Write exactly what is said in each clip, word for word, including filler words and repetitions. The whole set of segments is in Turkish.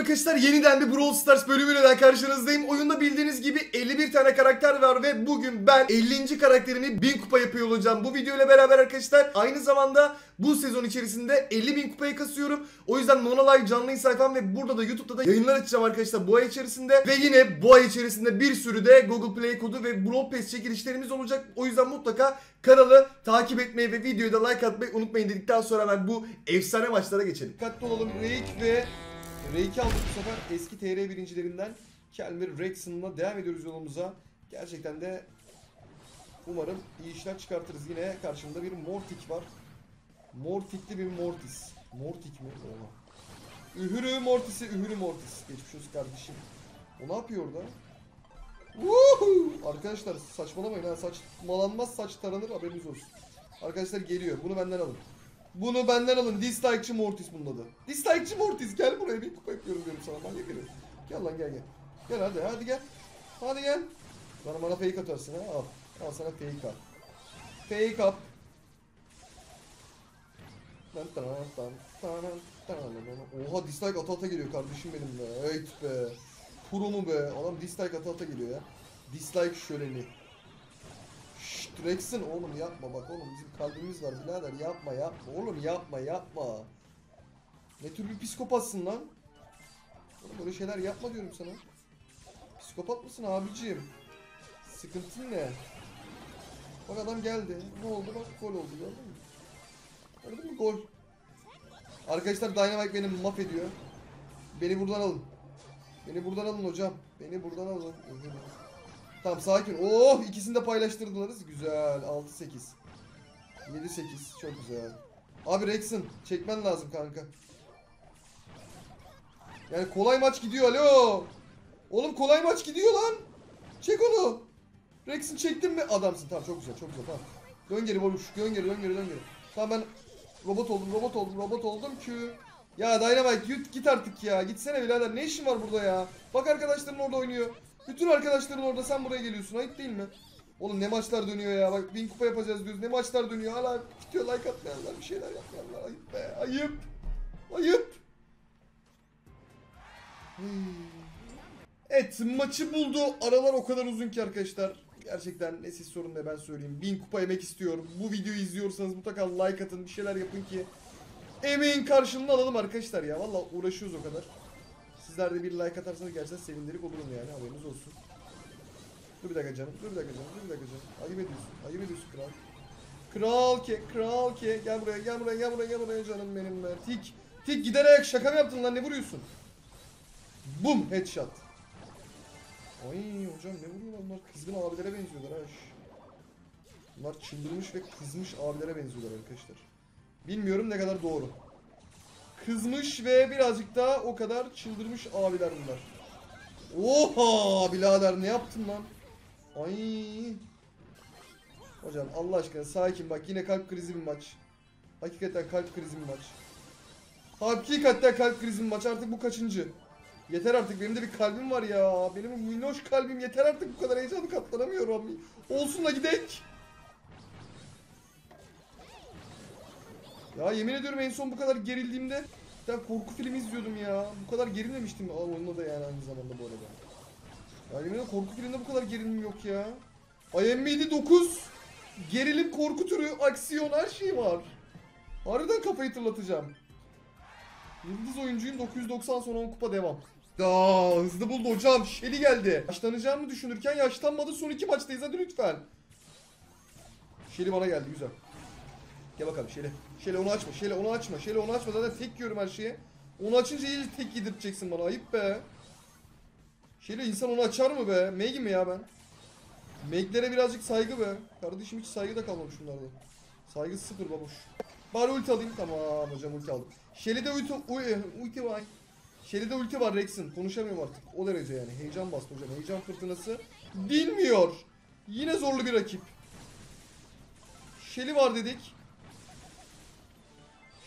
Arkadaşlar yeniden bir Brawl Stars bölümüyle daha karşınızdayım. Oyunda bildiğiniz gibi elli bir tane karakter var ve bugün ben ellinci karakterini bin kupa yapıyor olacağım. Bu video ile beraber arkadaşlar aynı zamanda bu sezon içerisinde elli bin kupayı kasıyorum. O yüzden Nonolive canlı sayfam ve burada da YouTube'da da yayınlar açacağım arkadaşlar bu ay içerisinde. Ve yine bu ay içerisinde bir sürü de Google Play kodu ve Brawl Pass çekilişlerimiz olacak. O yüzden mutlaka kanalı takip etmeyi ve videoya da like atmayı unutmayın dedikten sonra hemen bu efsane maçlara geçelim. Dikkatli olalım. Reik ve R iki aldık bu sefer. Eski T R birincilerinden Kelmer Rexon'la devam ediyoruz yolumuza. Gerçekten de umarım iyi işler çıkartırız. Yine karşımda bir Mortik var. Mortikli bir Mortis. Mortik mi? Oha. Ühürü Mortis'i, ühürü Mortis. Geçmiş olsun kardeşim. O ne yapıyor orada? Woohoo! Arkadaşlar saçmalamayın ha. Saçmalanmaz, saç taranır, haberiniz olsun. Arkadaşlar geliyor. Bunu benden alın. Bunu benden alın. Dislike'çi Mortis bunun adı. Dislike'çi Mortis, gel buraya, bir kupa yapıyorum diyorum sana. Bak gel. Gel lan gel gel. Gel hadi hadi gel. Hadi gel. Bana bana fake atarsın ha. Al. Al sana fake at. Fake up. Oha dislike ata ata geliyor kardeşim benim be. Eyt be. Pro mu be? Adam dislike ata ata geliyor ya. Dislike şöleni. Rexon oğlum yapma, bak oğlum bizim kalbimiz var birader, yapma yapma oğlum, yapma yapma. Ne tür bir psikopatsın lan? Oğlum böyle şeyler yapma diyorum sana. Psikopat mısın abicim? Sıkıntın ne? Bak adam geldi. Ne oldu bak, gol oldu, gördün mü? Gördün mü gol? Arkadaşlar Dynamite beni mahvediyor. Beni buradan alın. Beni buradan alın hocam. Beni buradan alın. Tamam sakin. Oh ikisini de paylaştırdılarız. Güzel. altı sekiz yedi sekiz. Çok güzel. Abi Rexon çekmen lazım kanka. Yani kolay maç gidiyor. Alo. Oğlum kolay maç gidiyor lan. Çek onu. Rexon çektin mi? Adamsın. Tamam çok güzel. Çok güzel. Tamam. Dön geri boruş. Dön geri dön geri dön geri. Tamam ben robot oldum. Robot oldum. Robot oldum ki. Ya Dynamite yut git artık ya. Gitsene birader. Ne işin var burada ya? Bak arkadaşların orada oynuyor. Bütün arkadaşların orada, sen buraya geliyorsun, ayıp değil mi? Oğlum ne maçlar dönüyor ya, bak bin kupa yapacağız diyoruz, ne maçlar dönüyor, hala gidiyor like atmayanlar, bir şeyler yapmayanlar, ayıp be, ayıp, ayıp. Evet maçı buldu, aralar o kadar uzun ki arkadaşlar, gerçekten ne siz sorun ne ben söyleyeyim, bin kupa yemek istiyorum, bu videoyu izliyorsanız mutlaka like atın, bir şeyler yapın ki emeğin karşılığını alalım arkadaşlar ya, valla uğraşıyoruz o kadar. Sizler de bir like atarsanız gerçekten sevindirik olurum yani, haberiniz olsun. Dur bir dakika canım, dur bir dakika canım, dur bir dakika canım. Ayıp ediyorsun, ayıp ediyorsun kral. Kral ke, kral ke. Gel buraya, gel buraya, gel buraya, gel buraya canım benim be. Tik, tik gider ayak, şaka mı yaptın lan, ne vuruyorsun? Bum, headshot. Ay hocam ne vuruyor, onlar kızgın abilere benziyorlar ha. Bunlar çıldırmış ve kızmış abilere benziyorlar arkadaşlar. Bilmiyorum ne kadar doğru. Kızmış ve birazcık daha o kadar çıldırmış abiler bunlar. Oha birader ne yaptın lan? Ay. Hocam Allah aşkına sakin, bak yine kalp krizi bir maç. Hakikaten kalp krizi bir maç. Hakikaten kalp krizi bir maç, artık bu kaçıncı? Yeter artık, benim de bir kalbim var ya. Benim minnoş kalbim yeter artık, bu kadar heyecanı katlanamıyorum. Olsun da gidek. Ya yemin ediyorum en son bu kadar gerildiğimde bir tane korku filmi izliyordum ya. Bu kadar gerilmemiştim. Aa, onunla da yani aynı zamanda bu arada. Ya yemin ediyorum korku filminde bu kadar gerilim yok ya. I M D dokuz. Gerilim, korku türü, aksiyon, her şey var. Harbiden kafayı tırlatacağım. Yıldız oyuncuyum, dokuz yüz doksan sonra on kupa devam. Daa hızlı buldu hocam. Şeli geldi. Yaşlanacağımı düşünürken yaşlanmadı. Son iki maçtayız hadi lütfen. Şeli bana geldi, güzel. Gel bakalım Şeli. Şeli onu açma. Şeli onu açma. Şeli onu açma. Zaten tek yiyorum her şeye. Onu açınca iyi tek yedirteceksin bana. Ayıp be. Şeli insan onu açar mı be? Meg'im mi ya ben? Meg'lere birazcık saygı be. Kardeşim hiç saygı da kalmamış bunlarda. Saygı sıfır babuş. Bari ulti alayım. Tamam hocam ulti aldım. Shelly'de ulti, ulti var. Shelly'de ulti var Rex'in. Konuşamıyorum artık. O derece yani. Heyecan bastı hocam. Heyecan fırtınası. Dinmiyor. Yine zorlu bir rakip. Shelly var dedik.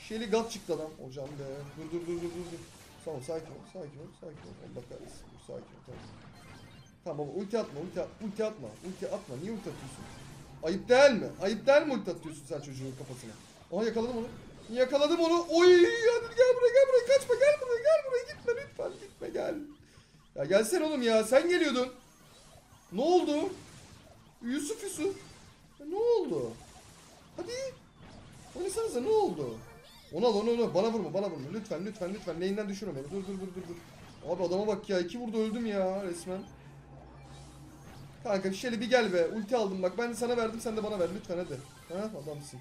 Shelly gat çıktı adam. Hocam be. Dur dur dur dur dur. Tamam sakin ol. Sakin ol. Sakin ol. Allah kahretsin. Sakin ol. Tamam. Tamam baba ulti atma. Ulti, at, ulti atma. Ulti atma. Niye ulti atıyorsun? Ayıp değil mi? Ayıp değil mi ulti atıyorsun sen çocuğun kafasına? Aha yakaladım onu. Yakaladım onu. Oy hadi gel buraya gel buraya. Kaçma gel buraya gel buraya. Gitme lütfen gitme gel. Ya gelsene oğlum ya. Sen geliyordun. Ne oldu? Yusuf Yusuf. Ya, ne oldu? Hadi. Oynasanıza ne oldu? Ona al, ona ona. Bana vurma, bana vurma. Lütfen, lütfen, lütfen. Lane'den düşürme beni. Dur, dur, dur, dur, dur. Abi adama bak ya. İki vurdu öldüm ya resmen. Kanka Shelly bir gel be. Ulti aldım bak. Ben de sana verdim, sen de bana ver. Lütfen hadi. Ha adamsın.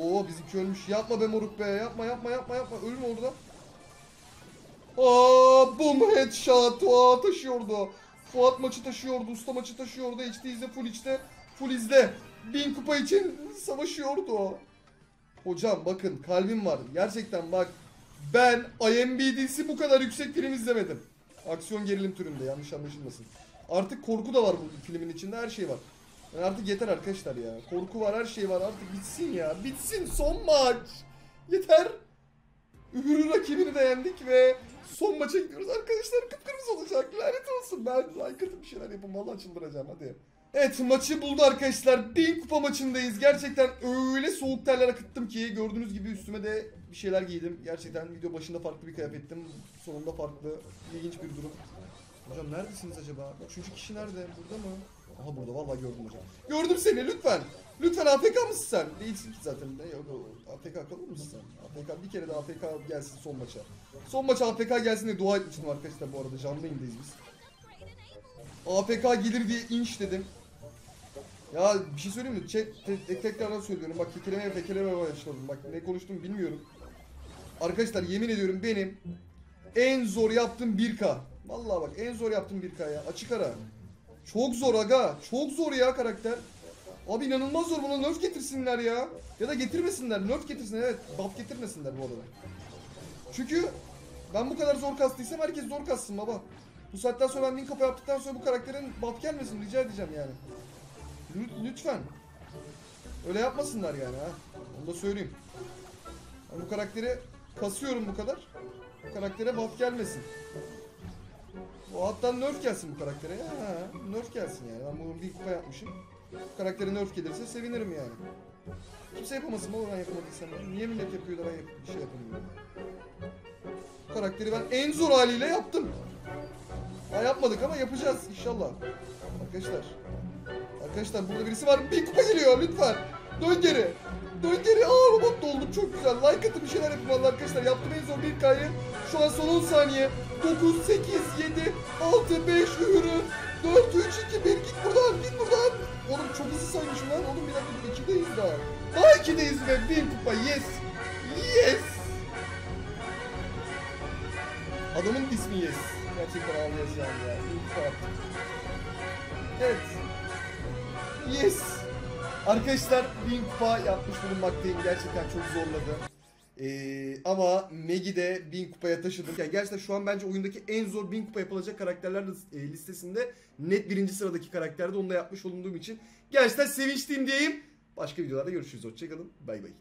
Oo bizimki ölmüş. Yapma be moruk be. Yapma, yapma, yapma, yapma. Ölme orada. Aaa boom headshot. Aa taşıyordu. Fuat maçı taşıyordu. Usta maçı taşıyordu. H D izle, full içte. Full izle. Bin kupa için savaşıyordu. Hocam bakın kalbim var. Gerçekten bak ben I M B D'si bu kadar yüksek film izlemedim. Aksiyon gerilim türünde yanlış anlaşılmasın. Artık korku da var bu filmin içinde, her şey var. Yani artık yeter arkadaşlar ya. Korku var, her şey var, artık bitsin ya. Bitsin son maç. Yeter. Öbür rakibini de yendik ve son maça gidiyoruz arkadaşlar. Kıpkırmızı olacak. Lanet olsun. Ben aykırı bir şeyler yapayım. Vallahi çıldıracağım hadi. Evet maçı buldu arkadaşlar. Bin kupa maçındayız. Gerçekten öyle soğuk terler akıttım ki gördüğünüz gibi üstüme de bir şeyler giydim. Gerçekten video başında farklı bir kıyafettim. Sonunda farklı. İlginç bir durum. Hocam neredesiniz acaba? Üçüncü kişi nerede? Burada mı? Aha burada vallahi gördüm hocam. Gördüm seni lütfen. Lütfen A F K mısın sen? Değilsin ki zaten. Yok, A F K kalır mısın sen? A F K bir kere de A F K gelsin son maça. Son maça A F K gelsin diye dua etmiştim arkadaşlar bu arada. Canlı yayındayız biz. A F K gelir diye inç dedim. Ya bir şey söyleyeyim mi? Chat te tekrardan söylüyorum. Bak kekelemeye kekelemeye başladım. Bak ne konuştum bilmiyorum. Arkadaşlar yemin ediyorum benim en zor yaptığım bir K. Vallahi bak en zor yaptığım bir K ya. Açık ara. Çok zor aga. Çok zor ya karakter. Abi inanılmaz zor. Buna nerf getirsinler ya. Ya da getirmesinler. Nerf getirsinler. Evet. Buff getirmesinler bu arada. Çünkü ben bu kadar zor kastıysam herkes zor kastım baba. Bu saatten sonra ben min kafa yaptıktan sonra bu karakterin buff gelmesin rica edeceğim yani. Lütfen. Öyle yapmasınlar yani ha. Onu da söyleyeyim. Ben bu karakteri kasıyorum bu kadar. Bu karaktere buff gelmesin. O hatta nerf gelsin bu karaktere ya. Nerf gelsin yani. Ben bunu bir kupa yapmışım. Bu karaktere nerf gelirse sevinirim yani. Kimse yapamasın bana ben yapamadıysam. Niye millet yapıyor da ben yap bir şey yapamıyorum. Bu karakteri ben en zor haliyle yaptım. Ha yapmadık ama yapacağız inşallah. Arkadaşlar. Arkadaşlar burada birisi var. Bir kupa geliyor lütfen. Dön geri. Dön geri. Aa robot doldum çok güzel. Like atın bir şeyler yapın vallahi arkadaşlar. Yaptım en zor bir kayı. Şu an son on saniye. dokuz, sekiz, yedi, altı, beş, ürü. dört, üç, iki, bir. Git buradan. Git buradan. Oğlum çok hızlı saymışım lan. Oğlum bir dakika ikideyiz daha. Daha ikideyiz ve bir kupa. Yes. Yes. Adamın ismi yes. Gerçekten ağlayacağım ya. Evet. Yes! Arkadaşlar bin kupa yapmış bulunmaktayım. Gerçekten çok zorladı. Ee, ama Meg'i de bin kupaya taşıdım. Yani gerçekten şu an bence oyundaki en zor bin kupa yapılacak karakterler listesinde net birinci sıradaki karakterde onu da yapmış olduğum için gerçekten sevinçliyim diyeyim. Başka videolarda görüşürüz. Hoşçakalın. Bay bay.